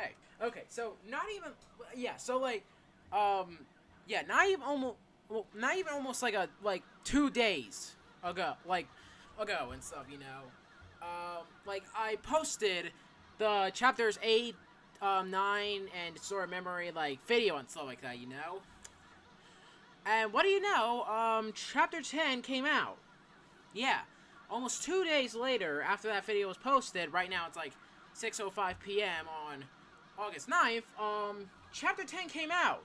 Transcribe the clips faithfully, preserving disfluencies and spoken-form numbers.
Okay. Okay, so not even... Yeah, so, like, um... yeah, not even almost... Well, not even almost, like, a... Like, two days ago. Like, ago and stuff, you know. Um, like, I posted the chapters eight, um, nine, and Story of Memory, like, video and stuff like that, you know? And what do you know? Um, chapter ten came out. Yeah. Almost two days later, after that video was posted, right now it's, like... six oh five p m on August ninth, um, Chapter ten came out.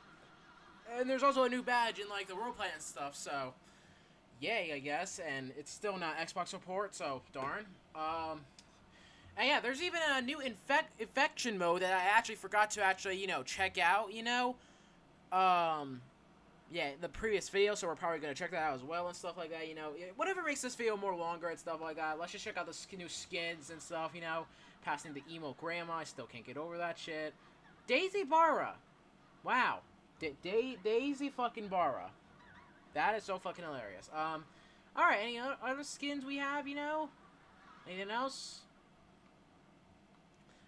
And there's also a new badge in, like, the roleplay and stuff, so... Yay, I guess, and it's still not Xbox support, so darn. Um, and yeah, there's even a new infect infection mode that I actually forgot to actually, you know, check out, you know? Um, yeah, the previous video, so we're probably gonna check that out as well and stuff like that, you know? Whatever makes this video more longer and stuff like that, let's just check out the new skins and stuff, you know? Passing the emo grandma, I still can't get over that shit. Daisy Barra, wow, D da Daisy fucking Barra, that is so fucking hilarious. Um, all right, any other, other skins we have, you know? Anything else?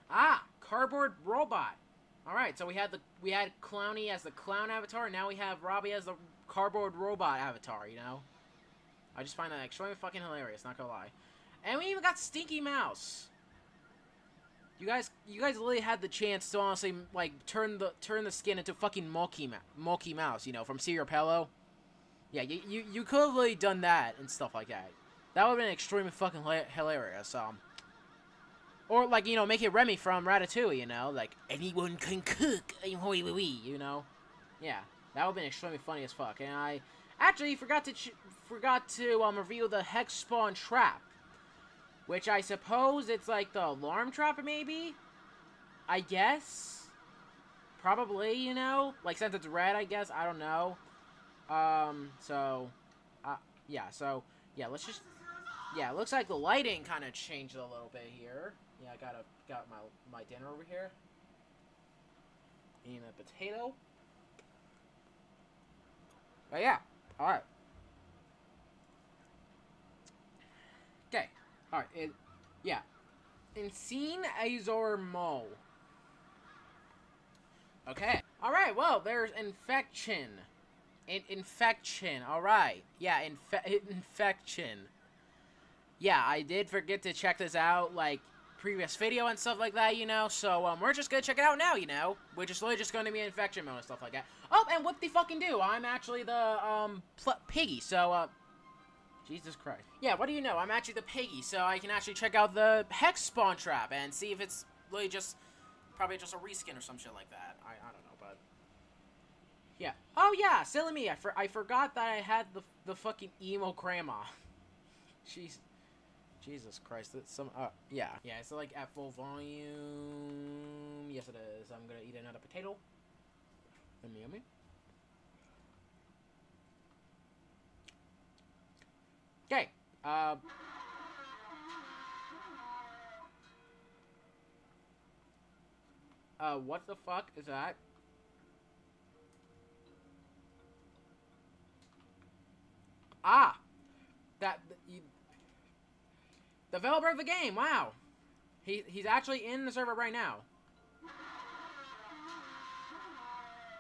Ah, cardboard robot. All right, so we had the we had Clowny as the clown avatar, and now we have Robbie as the cardboard robot avatar. You know, I just find that extremely fucking hilarious. Not gonna lie, and we even got Stinky Mouse. You guys, you guys really had the chance to honestly, like, turn the turn the skin into fucking Mookie Mookie Mouse, you know, from Sierra Pillow. Yeah, you you, you could have really done that and stuff like that. That would have been extremely fucking hilarious. Um, or like, you know, make it Remy from Ratatouille, you know, like anyone can cook, you know. Yeah, that would have been extremely funny as fuck. And I actually forgot to ch forgot to um reveal the hex spawn trap. Which I suppose it's like the alarm trap, maybe? I guess? Probably, you know? Like, since it's red, I guess? I don't know. Um, so... Uh, yeah, so... Yeah, let's just... Yeah, it looks like the lighting kind of changed a little bit here. Yeah, I got a, got my, my dinner over here. Eating a potato. But yeah, alright. Okay. Alright, it, yeah. Insane Azor Mo. Okay. Alright, well, there's infection. In infection, alright. Yeah, infe infection. Yeah, I did forget to check this out, like, previous video and stuff like that, you know, so, um, we're just gonna check it out now, you know? We're just literally just gonna be in infection mode and stuff like that. Oh, and what the fucking do? I'm actually the, um, piggy, so, uh, Jesus Christ. Yeah, what do you know? I'm actually the piggy, so I can actually check out the hex spawn trap and see if it's really just, probably just a reskin or some shit like that. I, I don't know, but... Yeah. Oh, yeah, silly me. I, for, I forgot that I had the, the fucking emo grandma. Jeez. Jesus Christ. That's some... Uh, yeah. Yeah, it's like at full volume. Yes, it is. I'm gonna eat another potato. Yummy, yummy. Okay, uh... Uh, what the fuck is that? Ah! That... You, developer of the game, wow! He, he's actually in the server right now.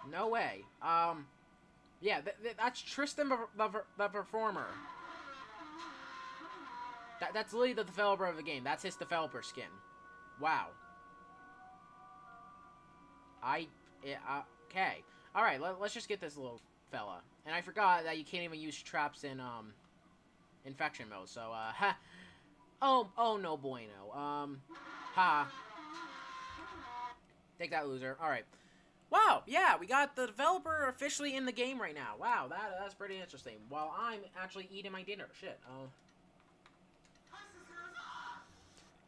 No way. Um... Yeah, th th that's Tristan the, the, the performer. That, that's literally the developer of the game. That's his developer skin. Wow. I... It, uh, okay. Alright, let, let's just get this little fella. And I forgot that you can't even use traps in, um... infection mode, so, uh, ha! Oh, oh no bueno. Um, ha. Take that, loser. Alright. Wow, yeah, we got the developer officially in the game right now. Wow, that that's pretty interesting. While I'm actually eating my dinner. Shit, um... Uh,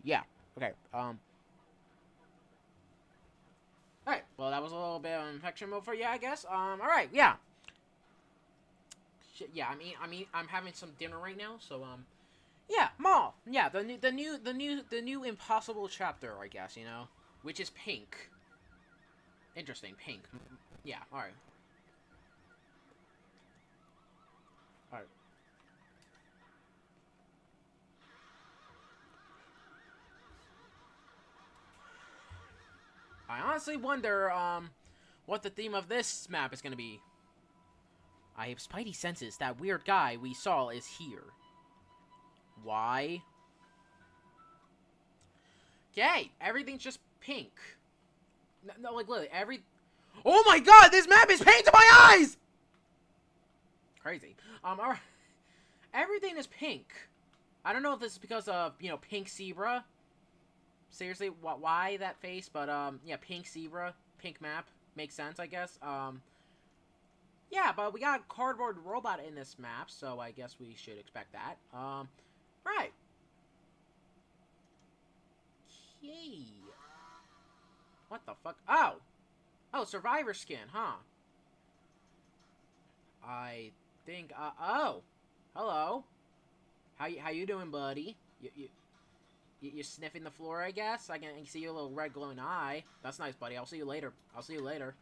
yeah, okay, um... Alright, well, that was a little bit of infection mode for you, I guess. Um, alright, yeah. Shit, yeah, I mean, I mean, I'm having some dinner right now, so, um... Yeah, Maul! Yeah, the new, the new, the new, the new impossible chapter, I guess, you know? Which is pink. Interesting, pink. Yeah, alright. Alright. I honestly wonder um, what the theme of this map is going to be. I have spidey senses. That weird guy we saw is here. Why? Okay, everything's just pink. No, no, like literally every... Oh my god, this map is paint to my eyes! Crazy. Um, our... Everything is pink. I don't know if this is because of, you know, pink zebra. Seriously, wh why that face? But, um, yeah, pink zebra, pink map. Makes sense, I guess. Um, yeah, but we got a cardboard robot in this map, so I guess we should expect that. Um, right. Okay. What the fuck? Oh! Oh, survivor skin, huh? I think, uh, oh! Hello. How you, how you doing, buddy? You, you, you're sniffing the floor, I guess? I can, I can see your little red glowing eye. That's nice, buddy. I'll see you later. I'll see you later.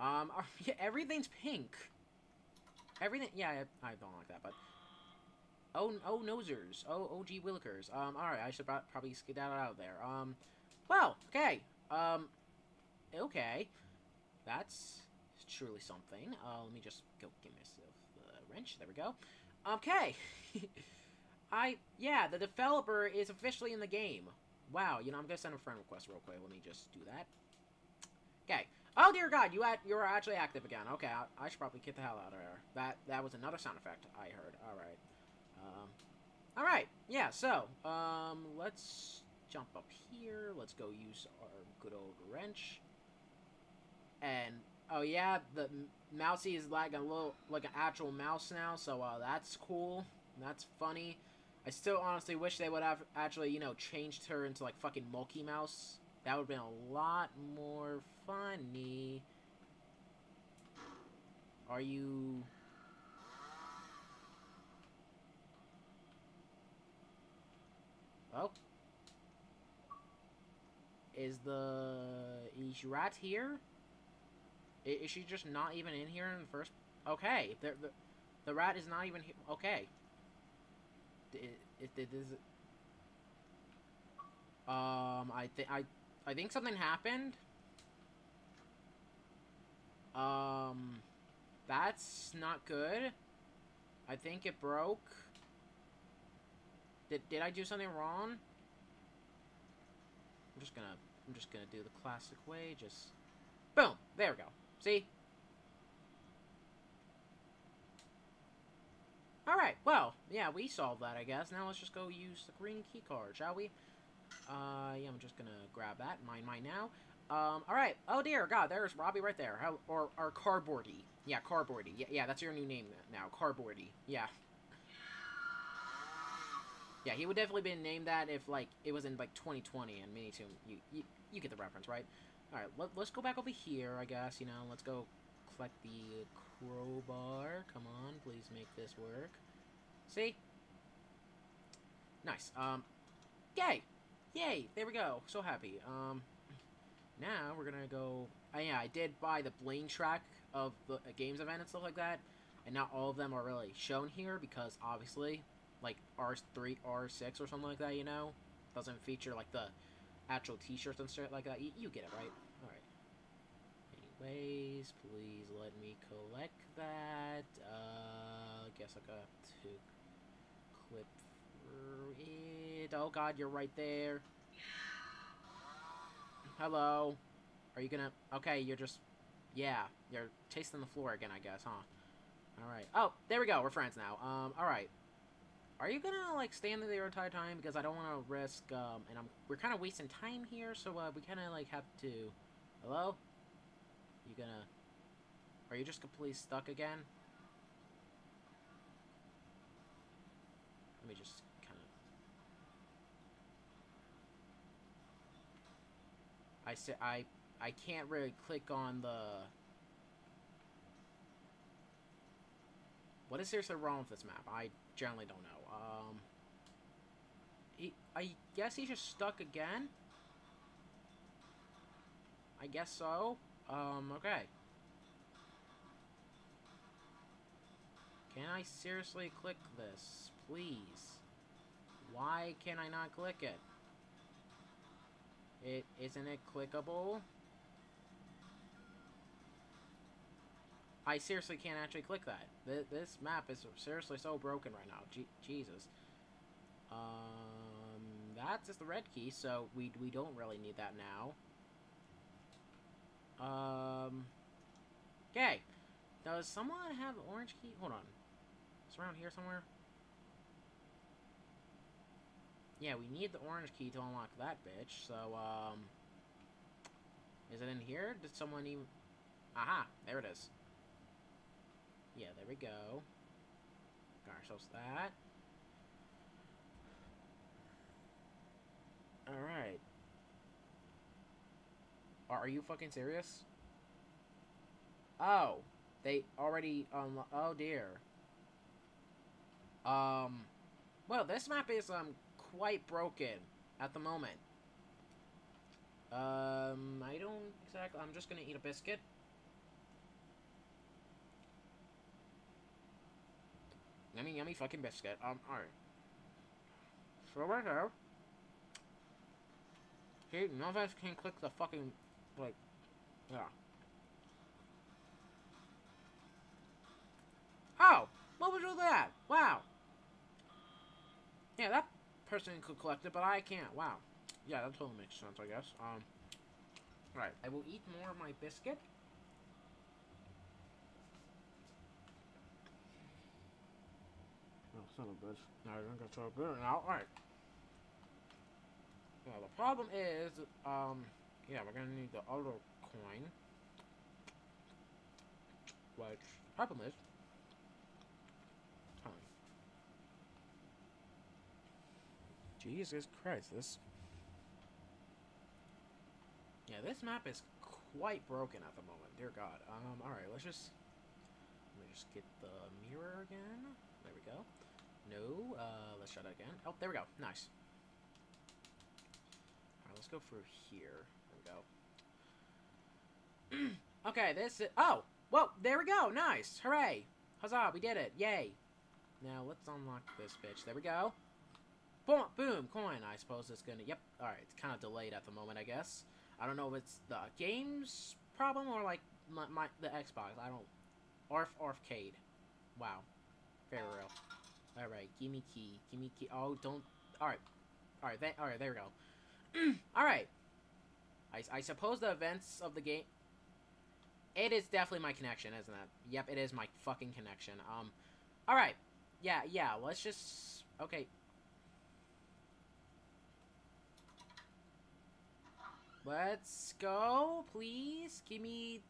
Um, are, yeah, everything's pink. Everything, yeah, I, I don't like that, but... Oh, oh, nosers. Oh, O G willikers. Um, alright, I should probably skedaddle out of there. Um, well, okay. Um, okay. That's truly something. Uh, let me just go give myself the wrench. There we go. Okay. I, yeah, the developer is officially in the game. Wow, you know, I'm gonna send a friend request real quick. Let me just do that. Okay. Oh, dear God, you at, you're actually active again. Okay, I, I should probably get the hell out of there. That, that was another sound effect I heard. Alright. Um, alright, yeah, so, um, let's jump up here, let's go use our good old wrench, and, oh yeah, the Mousy is like a little, like an actual mouse now, so, uh, that's cool, that's funny. I still honestly wish they would have actually, you know, changed her into, like, fucking Mookie Mouse. That would have been a lot more funny. Are you... Oh. Is the... Is Rat here? Is she just not even in here in the first... Okay. The, the, the rat is not even here. Okay. It, it, it is... Um, I, th I, I think something happened. Um, that's not good. I think it broke. Did, did I do something wrong? I'm just gonna, I'm just gonna do the classic way, just... Boom! There we go. See? Alright, well, yeah, we solved that, I guess. Now let's just go use the green key card, shall we? Uh, yeah, I'm just gonna grab that. Mine, mine now. Um, alright. Oh, dear God, there's Robbie right there. How, or, or Cardboardy. Yeah, Cardboardy. Yeah, yeah, that's your new name now. Cardboardy. Yeah. Yeah, he would definitely been named that if, like, it was in, like, twenty twenty and Minitoon. You, you, you get the reference, right? Alright, let, let's go back over here, I guess, you know. Let's go collect the crowbar. Come on, please make this work. See? Nice. Um, yay! Yay! There we go. So happy. Um, now we're gonna go... Uh, yeah, I did buy the Blaine track of the uh, games event and stuff like that. And not all of them are really shown here because, obviously... like R three, R six, or something like that, you know? Doesn't feature, like, the actual t-shirts and shit like that. You, you get it, right? Alright. Anyways, please let me collect that. Uh, I guess I got to clip through it. Oh, God, you're right there. Hello. Are you gonna... Okay, you're just... Yeah, you're tasting the floor again, I guess, huh? Alright. Oh, there we go. We're friends now. Um, alright. Are you gonna, like, stand there the entire time? Because I don't want to risk, um, and I'm, we're kind of wasting time here, so, uh, we kind of, like, have to... Hello? You gonna... Are you just completely stuck again? Let me just kind of... I said, I, I can't really click on the... What is seriously wrong with this map? I generally don't know. Um, he, I guess he's just stuck again? I guess so. Um, okay. Can I seriously click this? Please. Why can I not click it? It isn't it clickable? I seriously can't actually click that. Th this map is seriously so broken right now. Je Jesus. Um, that's just the red key, so we we don't really need that now. Um. Okay. Does someone have the orange key? Hold on. It's around here somewhere. Yeah, we need the orange key to unlock that bitch. So, um, is it in here? Did someone even? Aha! There it is. Yeah, there we go. Got ourselves that. Alright. Are you fucking serious? Oh. They already unlo- Oh, dear. Um. Well, this map is, um, quite broken at the moment. Um, I don't exactly... I'm just gonna eat a biscuit. Yummy, yummy fucking biscuit. Um, alright. So right there. See, none of us can click the fucking, like, yeah. Oh! What was all that? Wow! Yeah, that person could collect it, but I can't. Wow. Yeah, that totally makes sense, I guess. Um, right. I will eat more of my biscuit. Oh, son of a bitch. No, I don't got so good now. Alright. Now, the problem is, um, yeah, we're gonna need the other coin. Which, the problem is, time. Jesus Christ, this. Yeah, this map is quite broken at the moment, dear God. Um, alright, let's just. Let me just get the mirror again. There we go. No, uh, let's try that again. Oh, there we go. Nice. Alright, let's go through here. There we go. Okay, this is... Oh! Well, there we go! Nice! Hooray! Huzzah! We did it! Yay! Now, let's unlock this bitch. There we go. Boom! Boom! Coin! I suppose it's gonna... Yep. Alright, it's kind of delayed at the moment, I guess. I don't know if it's the game's problem or, like, my, my the Xbox. I don't... Arf Arfcade. Wow. Very real. Alright, gimme key. Gimme key. Oh, don't... Alright. Alright, alright, there we go. Alright. I, I suppose the events of the game... It is definitely my connection, isn't it? Yep, it is my fucking connection. Um, Alright. Yeah, yeah, let's just... Okay. Let's go, please. Gimme...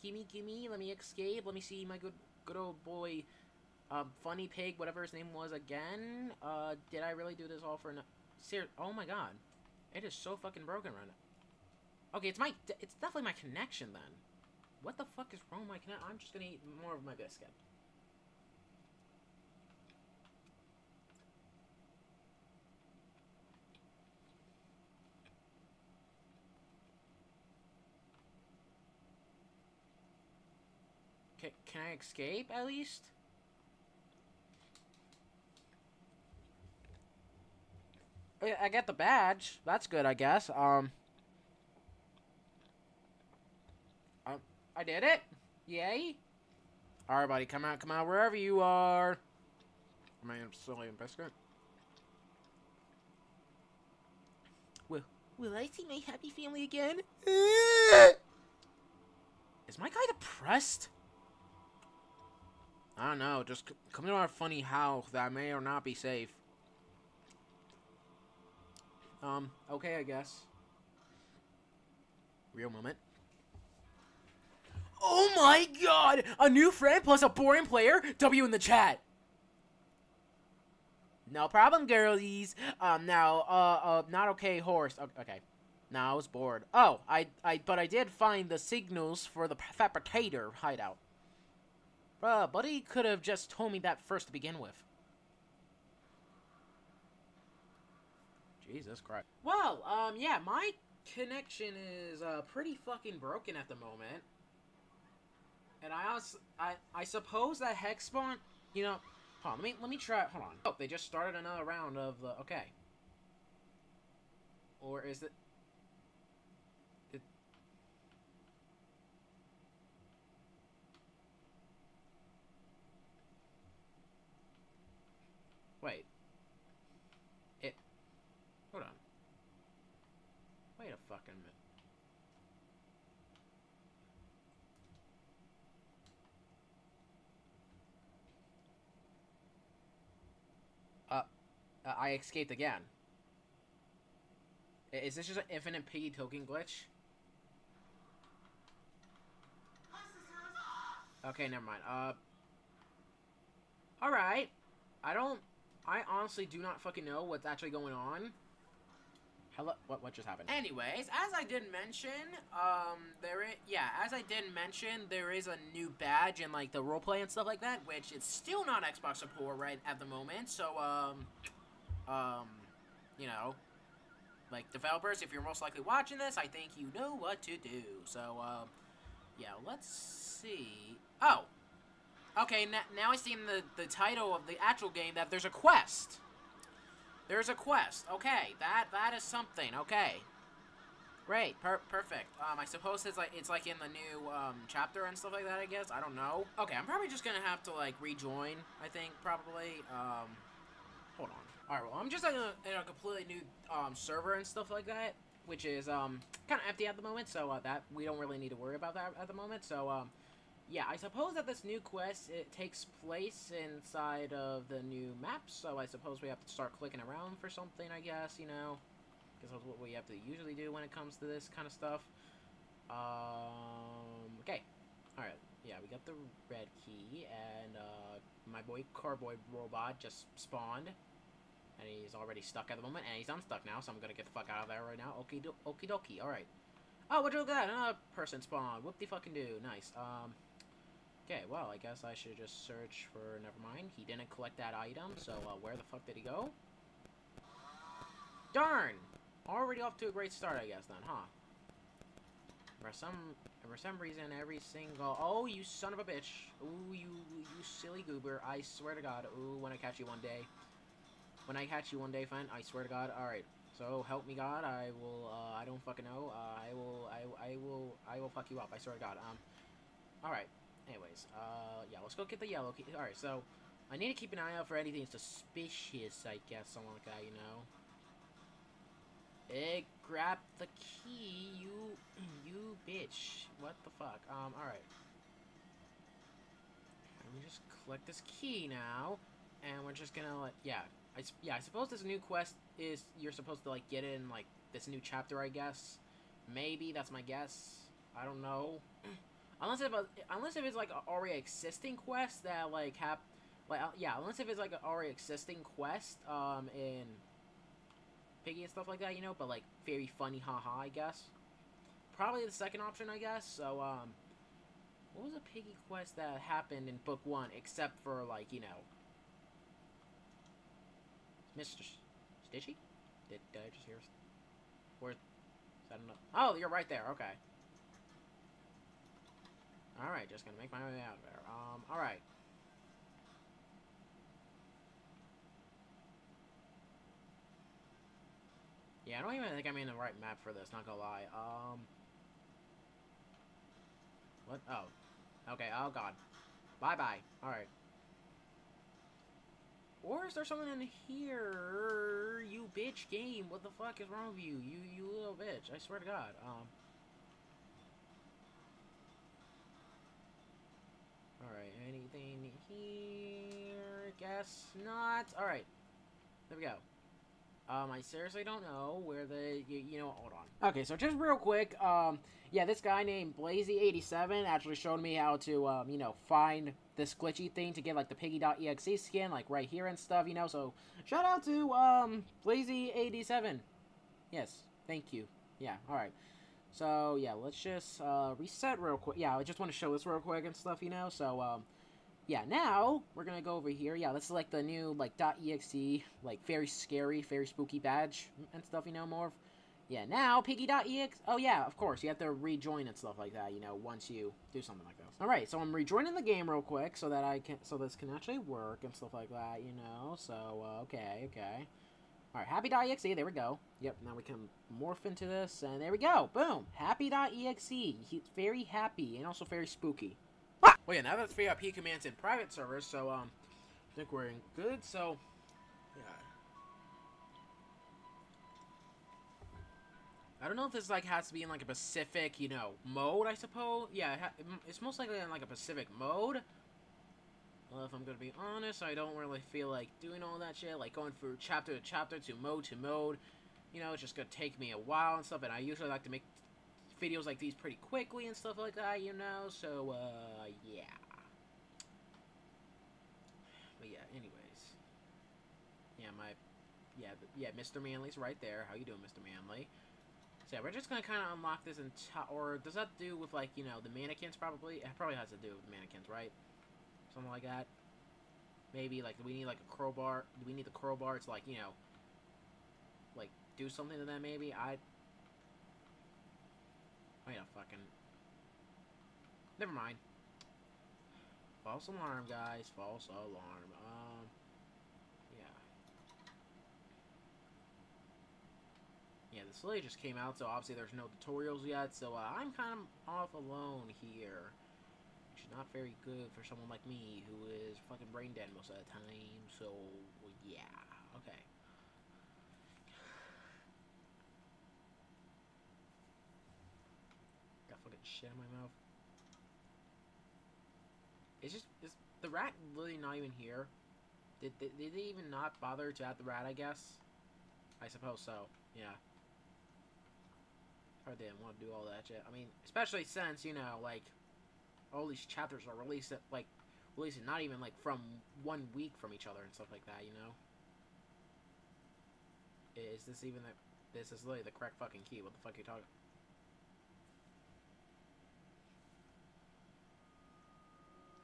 Gimme, gimme. Let me escape. Let me see my good good old boy... Uh, Funny Pig, whatever his name was, again. Uh, did I really do this all for no... Ser- oh my god. It is so fucking broken right now. Okay, it's my... It's definitely my connection, then. What the fuck is wrong with my connection? I'm just gonna eat more of my biscuit. C- can I escape, at least? I get the badge. That's good, I guess. Um, I, I did it. Yay. All right, buddy. Come out. Come out wherever you are. Am I still eating biscuit? Will, will I see my happy family again? Is my guy depressed? I don't know. Just c come to our funny house that may or not be safe. Um, okay, I guess. Real moment. Oh my god! A new friend plus a boring player? W in the chat! No problem, girlies. Um, now, uh, uh, not okay, horse. Okay. Now, nah, I was bored. Oh, I, I, but I did find the signals for the fat potato hideout. Bruh, buddy could have just told me that first to begin with. Jesus Christ. Well, um, yeah, my connection is, uh, pretty fucking broken at the moment. And I also, I, I suppose that hex spawn, you know, hold on, let me, let me try, hold on. Oh, they just started another round of the, okay. Or is it, a fucking minute. Uh, I escaped again. Is this just an infinite piggy token glitch? Okay, never mind. Uh, alright. I don't... I honestly do not fucking know what's actually going on. Hello? What, what just happened? Anyways, as I did mention, um, there is... Yeah, as I did mention, there is a new badge in, like, the roleplay and stuff like that, which is still not Xbox support right at the moment, so, um... Um... You know... Like, developers, if you're most likely watching this, I think you know what to do. So, um... yeah, let's see... Oh! Okay, now, now I see in the, the title of the actual game that there's a quest. There's a quest. Okay, that that is something. Okay. Great. Per perfect. Um, I suppose it's like, it's like in the new um, chapter and stuff like that, I guess. I don't know. Okay, I'm probably just gonna have to, like, rejoin, I think, probably. Um, hold on. Alright, well, I'm just in a, in a completely new um, server and stuff like that, which is um, kind of empty at the moment, so uh, that we don't really need to worry about that at the moment. So, um, yeah, I suppose that this new quest, it takes place inside of the new map, so I suppose we have to start clicking around for something, I guess, you know, because that's what we have to usually do when it comes to this kind of stuff. Um, okay. Alright, yeah, we got the red key, and uh, my boy Carboy Robot just spawned. And he's already stuck at the moment, and he's unstuck now, so I'm gonna get the fuck out of there right now. Okie do okie dokie, alright. Oh, would you look at that? Another person spawned. Whoop de fucking do. Nice. Um, okay, well, I guess I should just search for... Never mind. He didn't collect that item, so uh, where the fuck did he go? Darn! Already off to a great start, I guess, then, huh? For some, for some reason, every single... Oh, you son of a bitch. Ooh, you, you silly goober. I swear to God. Ooh, when I catch you one day... When I catch you one day, fine, I swear to God, alright. So, help me God, I will, uh, I don't fucking know, uh, I will, I, I will, I will fuck you up, I swear to God, um. Alright, anyways, uh, yeah, let's go get the yellow key. Alright, so, I need to keep an eye out for anything suspicious, I guess, something like that, you know. Hey, grab the key, you, you bitch. What the fuck, um, alright. Let me just collect this key now, and we're just gonna let, yeah. I, yeah, I suppose this new quest is, you're supposed to, like, get in, like, this new chapter, I guess. Maybe, that's my guess. I don't know. unless, if a, unless if it's, like, an already existing quest that, like, have, like, uh, yeah, unless if it's, like, an already existing quest, um, in Piggy and stuff like that, you know, but, like, very funny, haha, I guess. Probably the second option, I guess, so, um, what was a Piggy quest that happened in Book One, except for, like, you know... Mister Stitchy? Did, did I just hear... Where... Is that enough? Oh, you're right there. Okay. Alright, just gonna make my way out of there. Um, alright. Yeah, I don't even think I'm in the right map for this, not gonna lie. Um... What? Oh. Okay, oh god. Bye-bye. Alright. Or is there something in here? You bitch game. What the fuck is wrong with you? You you little bitch. I swear to God. Um. Alright, anything here? Guess not. Alright. There we go. Um, I seriously don't know where the... You, you know, hold on. Okay, so just real quick. Um, yeah, this guy named Blazy eighty-seven actually showed me how to, um, you know, find... this glitchy thing to get, like, the piggy dot E X E skin, like, right here and stuff, you know, so shout out to, um, Blazy eighty-seven. Yes, thank you. Yeah, alright. So, yeah, let's just, uh, reset real quick. Yeah, I just want to show this real quick and stuff, you know, so, um, yeah, now we're gonna go over here. Yeah, let's select the new, like, .exe, like, very scary, very spooky badge and stuff, you know, more. Yeah, now, piggy dot E X E... Oh, yeah, of course. You have to rejoin and stuff like that, you know, once you do something like this. Alright, so I'm rejoining the game real quick so that I can... So this can actually work and stuff like that, you know. So, uh, okay, okay. Alright, happy dot E X E, there we go. Yep, now we can morph into this, and there we go. Boom! happy dot E X E. He's very happy and also very spooky. Ah! Well, yeah, now that's V I P commands in private servers, so, um... I think we're in good, so... Yeah... I don't know if this like has to be in like a Pacific, you know, mode, I suppose. Yeah, it ha it's most likely in like a Pacific mode. Well, if I'm gonna be honest, I don't really feel like doing all that shit, like going through chapter to chapter to mode to mode. You know, it's just gonna take me a while and stuff, and I usually like to make videos like these pretty quickly and stuff like that, you know, so, uh, yeah. But yeah, anyways. Yeah, my, yeah, yeah, Mister Manley's right there. How you doing, Mister Manley? So yeah, we're just gonna kind of unlock this entire, or does that do with, like, you know, the mannequins probably? It probably has to do with mannequins, right? Something like that. Maybe, like, do we need, like, a crowbar? Do we need the crowbar to, like, you know, like, do something to them, maybe? I... I don't fucking... Never mind. False alarm, guys. False alarm. Um... Yeah. Yeah, the sleigh just came out, so obviously there's no tutorials yet, so uh, I'm kind of off alone here. Which is not very good for someone like me, who is fucking brain dead most of the time, so, yeah, okay. Got fucking shit in my mouth. It's just, is the rat really not even here? Did, did, did they even not bother to add the rat, I guess? I suppose so, yeah. Probably didn't want to do all that shit. I mean, especially since, you know, like... all these chapters are released, at, like, released not even, like, from one week from each other and stuff like that, you know? Is this even the... This is literally the correct fucking key. What the fuck are you talking...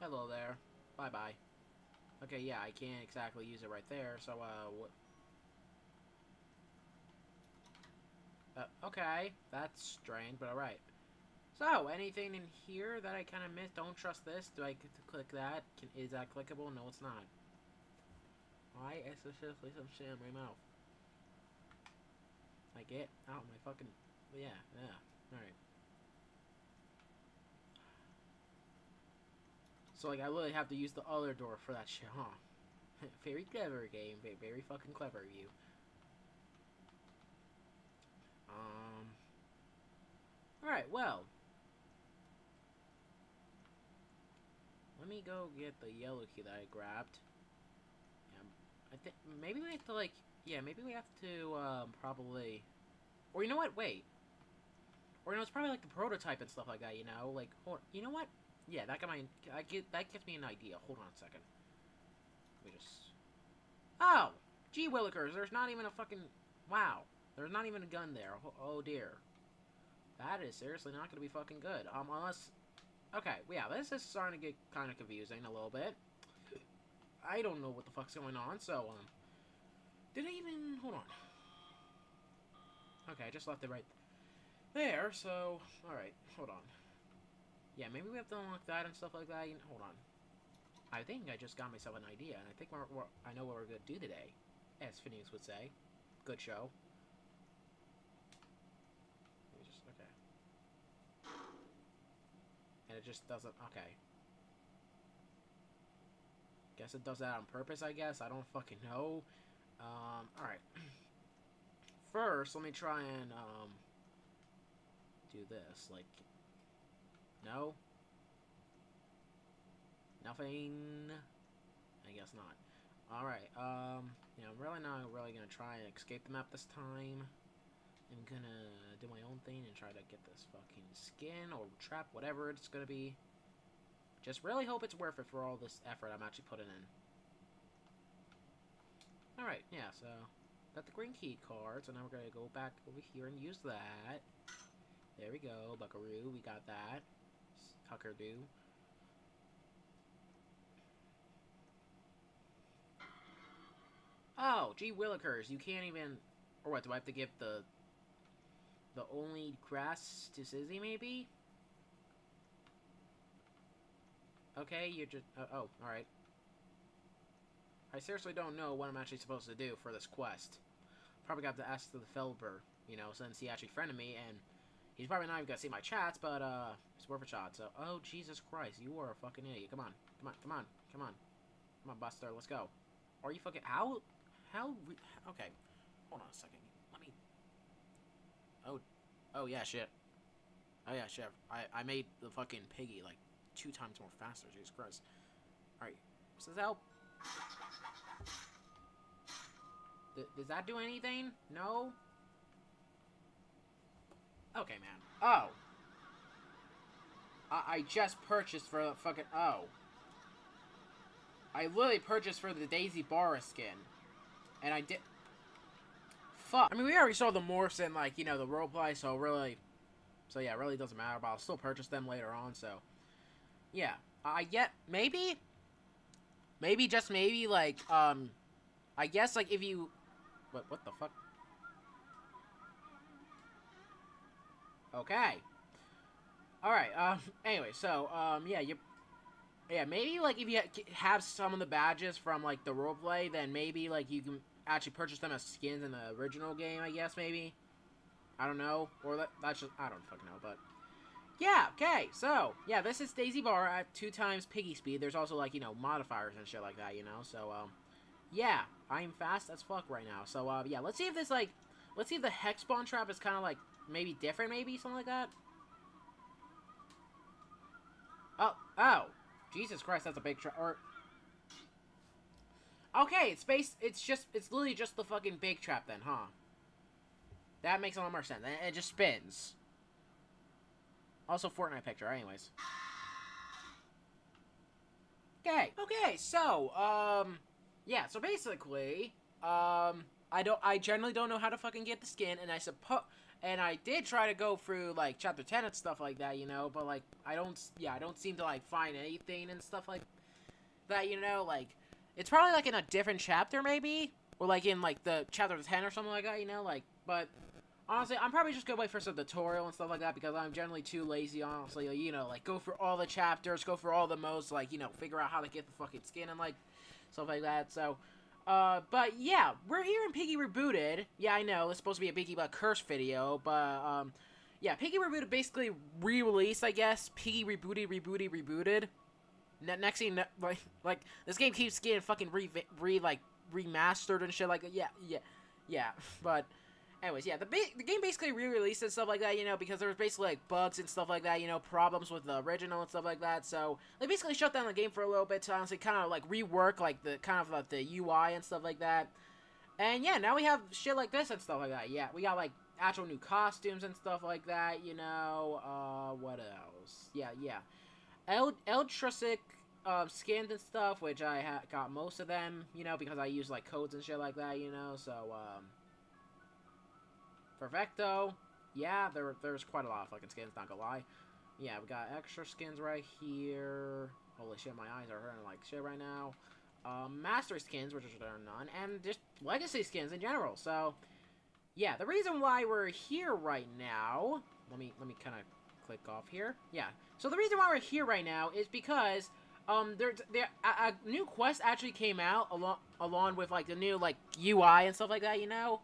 Hello there. Bye-bye. Okay, yeah, I can't exactly use it right there, so, uh, what... Uh, okay. That's strange, but alright. So, anything in here that I kind of missed? Don't trust this. Do I get to click that? Can, is that clickable? No, it's not. Why is there seriously some shit in my mouth? Like, get out my fucking... Yeah, yeah. Alright. So, like, I literally have to use the other door for that shit, huh? Very clever game. Very fucking clever of you. Um... Alright, well... Let me go get the yellow key that I grabbed. Yeah, I think maybe we have to like, yeah, maybe we have to um, probably, or you know what? Wait, or you know, it's probably like the prototype and stuff like that. You know, like, hold, you know what? Yeah, that got my, I get that gives me an idea. Hold on a second. Let me just. Oh, gee willikers! There's not even a fucking wow. There's not even a gun there. Oh, oh dear. That is seriously not gonna be fucking good. Um, unless. Okay, yeah, this is starting to get kind of confusing a little bit. I don't know what the fuck's going on, so, um... Did I even... Hold on. Okay, I just left it right there, so... Alright, hold on. Yeah, maybe we have to unlock that and stuff like that. You know, hold on. I think I just got myself an idea, and I think we're, we're, I know what we're going to do today. As Phineas would say. Good show. Let me just... Okay. And it just doesn't... Okay. Guess it does that on purpose, I guess. I don't fucking know. Um, alright. First, let me try and, um... do this. Like... No? Nothing? I guess not. Alright, um... You know, I'm really not really gonna try and escape the map this time. I'm gonna do my own thing and try to get this fucking skin or trap, whatever it's gonna be. Just really hope it's worth it for all this effort I'm actually putting in. Alright, yeah, so... Got the green key card, so now we're gonna go back over here and use that. There we go, buckaroo, we got that. Huckerdoo. Oh, gee willikers, you can't even... Or what, do I have to give the... The only grass to Sizzy, maybe? Okay, you're just... Uh, oh, alright. I seriously don't know what I'm actually supposed to do for this quest. Probably got to ask the developer, you know, since he actually friended me, and... He's probably not even gonna see my chats, but, uh... It's worth a shot, so... Oh, Jesus Christ, you are a fucking idiot. Come on, come on, come on, come on. Come on, Buster, let's go. Are you fucking... How... How... Okay. Hold on a second. Let me... Oh, Oh yeah, shit. Oh yeah, shit. I, I made the fucking piggy like two times more faster. Jesus Christ. Alright. Does that help? Th does that do anything? No? Okay, man. Oh! I, I just purchased for the fucking... Oh. I literally purchased for the Daisy Barra skin. And I did... Fuck. I mean, we already saw the morphs in, like, you know, the roleplay, so really... So, yeah, it really doesn't matter, but I'll still purchase them later on, so... Yeah. I get... Maybe? Maybe, just maybe, like, um... I guess, like, if you... What, what the fuck? Okay. Alright, um... Anyway, so, um, yeah, you... Yeah, maybe, like, if you have some of the badges from, like, the roleplay, then maybe, like, you can actually purchase them as skins in the original game, I guess, maybe? I don't know. Or that, that's just... I don't fucking know, but... Yeah, okay, so... Yeah, this is Daisy Barra at two times piggy speed. There's also, like, you know, modifiers and shit like that, you know? So, um... yeah, I'm fast as fuck right now. So, uh, yeah, let's see if this, like... Let's see if the hex spawn trap is kind of, like, maybe different, maybe? Something like that? Oh, oh! Jesus Christ, that's a big trap. Or... Okay, it's based... It's just... It's literally just the fucking big trap then, huh? That makes a lot more sense. It just spins. Also, Fortnite picture, anyways. Okay. Okay, so, um... yeah, so basically, um... I don't... I generally don't know how to fucking get the skin, and I suppose... And I did try to go through, like, Chapter ten and stuff like that, you know, but, like, I don't, yeah, I don't seem to, like, find anything and stuff like that, you know, like, it's probably, like, in a different chapter, maybe, or, like, in, like, the Chapter ten or something like that, you know, like, but, honestly, I'm probably just gonna wait for some tutorial and stuff like that, because I'm generally too lazy, honestly, like, you know, like, go for all the chapters, go for all the modes, like, you know, figure out how to get the fucking skin and, like, stuff like that, so... Uh, but yeah, we're here in Piggy Rebooted. Yeah, I know, it's supposed to be a Piggy but Curse video, but, um, yeah, Piggy Rebooted basically re-released, I guess. Piggy Rebooted, Rebooted, Rebooted. N next thing, like, like, this game keeps getting fucking re, re like, remastered and shit like that. Yeah, yeah, yeah, but, anyways, yeah, the, ba the game basically re-released and stuff like that, you know, because there was basically, like, bugs and stuff like that, you know, problems with the original and stuff like that, so they basically shut down the game for a little bit to honestly kind of, like, rework, like, the kind of, like, the U I and stuff like that, and, yeah, now we have shit like this and stuff like that, yeah, we got, like, actual new costumes and stuff like that, you know, uh, what else, yeah, yeah, El Eltrasic, um, skins and stuff, which I ha got most of them, you know, because I use, like, codes and shit like that, you know, so, um, Perfecto. Yeah, there, there's quite a lot of fucking skins, not gonna lie. Yeah, we got extra skins right here. Holy shit, my eyes are hurting like shit right now. Um, mastery skins, which there are none, and just legacy skins in general. So, yeah, the reason why we're here right now... Let me, let me kind of click off here. Yeah, so the reason why we're here right now is because... Um, there, there, a, a new quest actually came out along, along with, like, the new, like, U I and stuff like that, you know?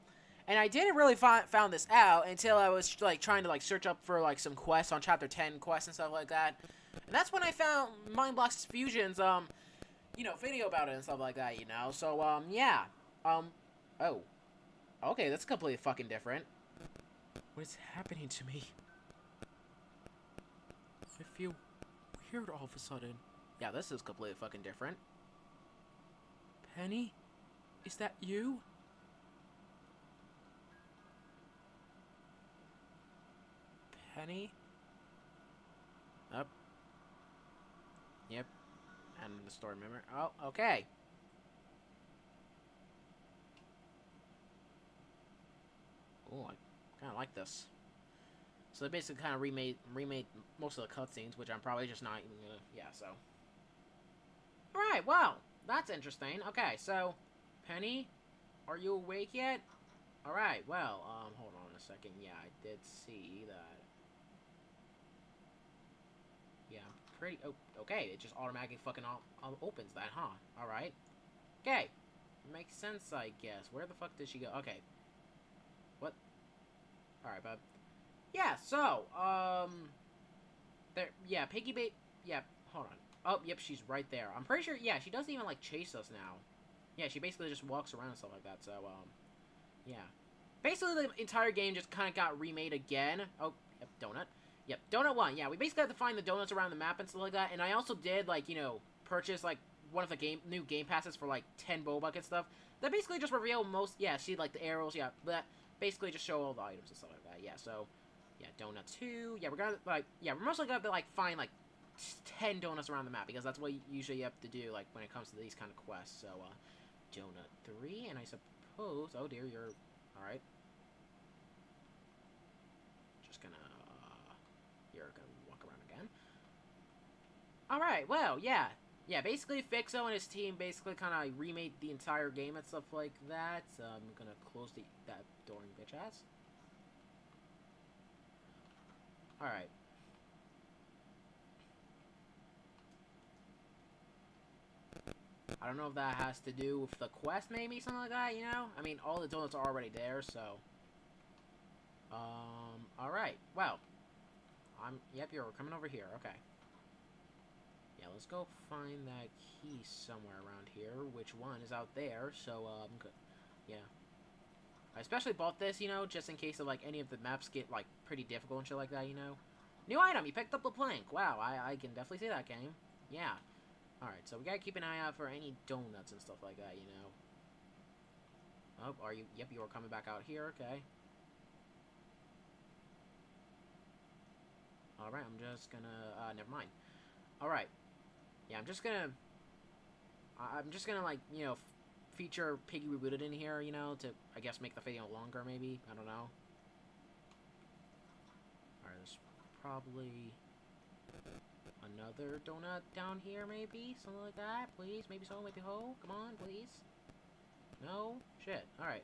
And I didn't really find found this out until I was, like, trying to, like, search up for, like, some quests on Chapter ten quests and stuff like that. And that's when I found MindBlox Fusion's, um, you know, video about it and stuff like that, you know? So, um, yeah. Um, oh. Okay, that's completely fucking different. What is happening to me? I feel weird all of a sudden. Yeah, this is completely fucking different. Penny? Is that you? Penny. Up. Yep. And the story memory. Oh, okay. Oh, I kind of like this. So they basically kind of remade remade most of the cutscenes, which I'm probably just not even gonna. Yeah. So. All right. Well, that's interesting. Okay. So, Penny, are you awake yet? All right. Well, um, hold on a second. Yeah, I did see that. Yeah, I'm pretty... Oh, okay, it just automatically fucking all, all opens that, huh? Alright. Okay. Makes sense, I guess. Where the fuck did she go? Okay. What? Alright, bud. Yeah, so, um... There... Yeah, Piggy Bait... Yeah, hold on. Oh, yep, she's right there. I'm pretty sure... Yeah, she doesn't even, like, chase us now. Yeah, she basically just walks around and stuff like that, so, um... Yeah. basically the entire game just kind of got remade again. Oh, yep, donut. Yep, donut one. Yeah, we basically had to find the donuts around the map and stuff like that. And I also did, like, you know, purchase, like, one of the game new game passes for, like, ten Bobuck and stuff. That basically just reveal most, yeah, see, like, the arrows, yeah, that basically just show all the items and stuff like that. Yeah, so, yeah, donut two. Yeah, we're gonna, like, yeah, we're mostly gonna, like, find, like, ten donuts around the map, because that's what you usually have to do, like, when it comes to these kind of quests. So, uh, donut three, and I suppose, oh dear, you're, alright. Just gonna, uh, you're gonna walk around again. Alright, well, yeah. Yeah, basically, Fixo and his team basically kind of remade the entire game and stuff like that. So I'm gonna close the, that door and bitch ass. Alright. I don't know if that has to do with the quest, maybe, something like that, you know? I mean, all the donuts are already there, so... Um, alright, well. I'm, yep, you're coming over here, okay. Yeah, let's go find that key somewhere around here, which one is out there, so, um, good. Yeah. I especially bought this, you know, just in case of, like, any of the maps get, like, pretty difficult and shit like that, you know? New item, you picked up the plank! Wow, I, I can definitely see that game. Yeah. Alright, so we gotta keep an eye out for any donuts and stuff like that, you know. Oh, are you... Yep, you are coming back out here, okay. Alright, I'm just gonna... Uh, never mind. Alright. Yeah, I'm just gonna... I I'm just gonna, like, you know, f feature Piggy Rebooted in here, you know, to, I guess, make the video longer, maybe? I don't know. Alright, there's probably... another donut down here, maybe? Something like that? Please? Maybe so? Maybe ho? Come on, please? No? Shit. Alright.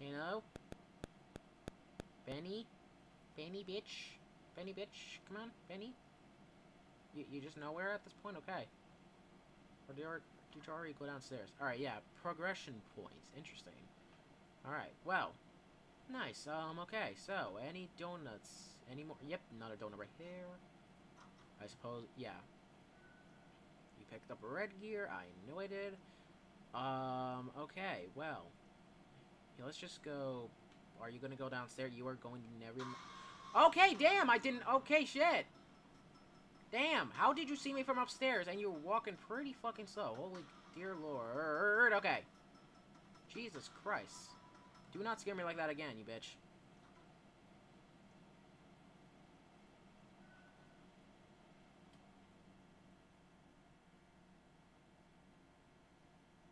You know? Penny? Penny, bitch? Penny, bitch? Come on, Penny? You, you just nowhere at this point? Okay. Or do you already go downstairs? Alright, yeah. Progression points. Interesting. Alright, well... Nice, um, okay, so, any donuts, any more, yep, another donut right there, I suppose, yeah, you picked up red gear, I knew I did, um, okay, well, yeah, let's just go, are you gonna go downstairs, you are going to never, okay, damn, I didn't, okay, shit, damn, how did you see me from upstairs, and you were walking pretty fucking slow, holy dear lord, okay, Jesus Christ. Do not scare me like that again, you bitch.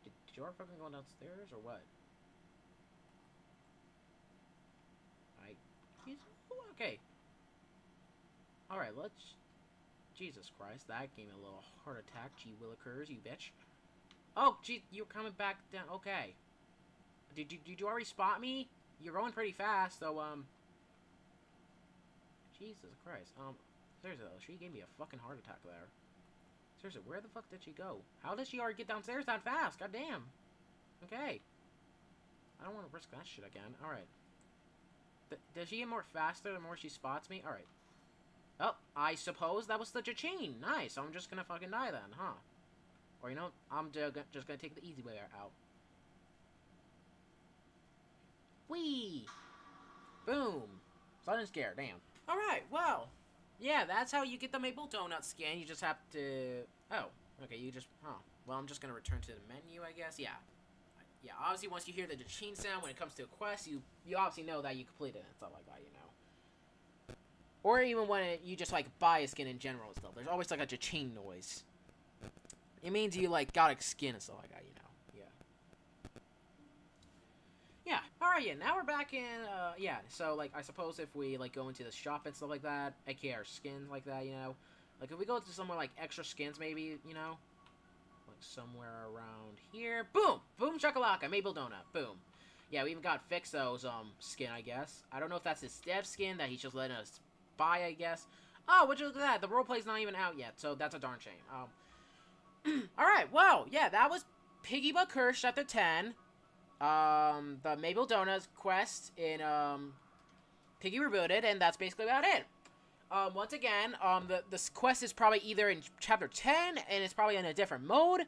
Did you're fucking going downstairs or what? I... He's... Okay. Alright, let's... Jesus Christ, that gave me a little heart attack. Gee willikers, you bitch. Oh, gee, you're coming back down. Okay. Did you, did you already spot me? You're going pretty fast, so, um... Jesus Christ. Um, seriously, though, she gave me a fucking heart attack there. Seriously, where the fuck did she go? How did she already get downstairs that fast? God damn. Okay. I don't want to risk that shit again. Alright. Does she get more faster the more she spots me? Alright. Oh, I suppose that was the cha-ching. Nice, so I'm just gonna fucking die then, huh? Or, you know, I'm just gonna take the easy way out. Whee! Boom. Sudden scare, damn. Alright, well. Yeah, that's how you get the maple donut skin. You just have to... Oh, okay, you just... Huh. Well, I'm just gonna return to the menu, I guess. Yeah. Yeah, obviously, once you hear the cha-ching sound when it comes to a quest, you, you obviously know that you completed it and stuff like that, you know. Or even when it, you just, like, buy a skin in general and stuff. There's always, like, a cha-ching noise. It means you, like, got a skin and stuff like that, you know. Yeah, alright, yeah, now we're back in, uh, yeah, so, like, I suppose if we, like, go into the shop and stuff like that, aka our skins like that, you know, like, if we go to somewhere, like, extra skins, maybe, you know, like, somewhere around here, boom, boom, shakalaka, maple donut, boom, yeah, we even got Fixo's, um, skin, I guess, I don't know if that's his dev skin that he's just letting us buy, I guess, oh, would you look at that, the roleplay's not even out yet, so that's a darn shame, um, alright, well, yeah, that was Piggy But Cursed Chapter ten, Um, the Maple Donuts quest in, um, Piggy Rebooted, and that's basically about it. Um, once again, um, the, this quest is probably either in Chapter ten, and it's probably in a different mode,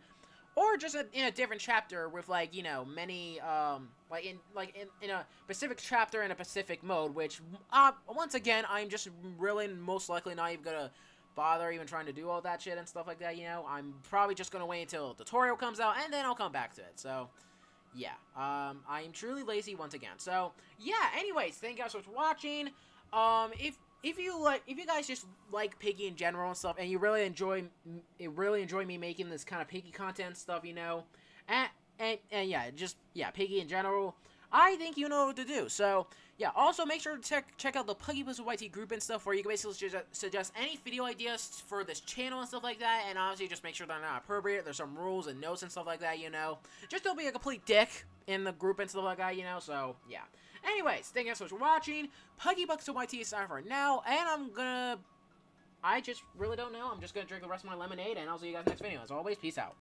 or just a, in a different chapter with, like, you know, many, um, like, in, like, in, in a specific chapter in a specific mode, which, uh, once again, I'm just really most likely not even gonna bother even trying to do all that shit and stuff like that, you know? I'm probably just gonna wait until the tutorial comes out, and then I'll come back to it, so... yeah, um, I'm truly lazy once again. So, yeah, anyways, thank you guys for watching. Um, if, if you like, if you guys just like Piggy in general and stuff, and you really enjoy, you really enjoy me making this kind of Piggy content stuff, you know, and, and, and yeah, just, yeah, Piggy in general, I think you know what to do. So, yeah, also make sure to check, check out the PuggyPugsonYT group and stuff, where you can basically just suggest any video ideas for this channel and stuff like that, and obviously just make sure they're not appropriate. There's some rules and notes and stuff like that, you know. Just don't be a complete dick in the group and stuff like that, you know, so, yeah. Anyways, thank you guys so much for watching. PuggyPugsonYT is time for now, and I'm gonna... I just really don't know. I'm just gonna drink the rest of my lemonade, and I'll see you guys next video. As always, peace out.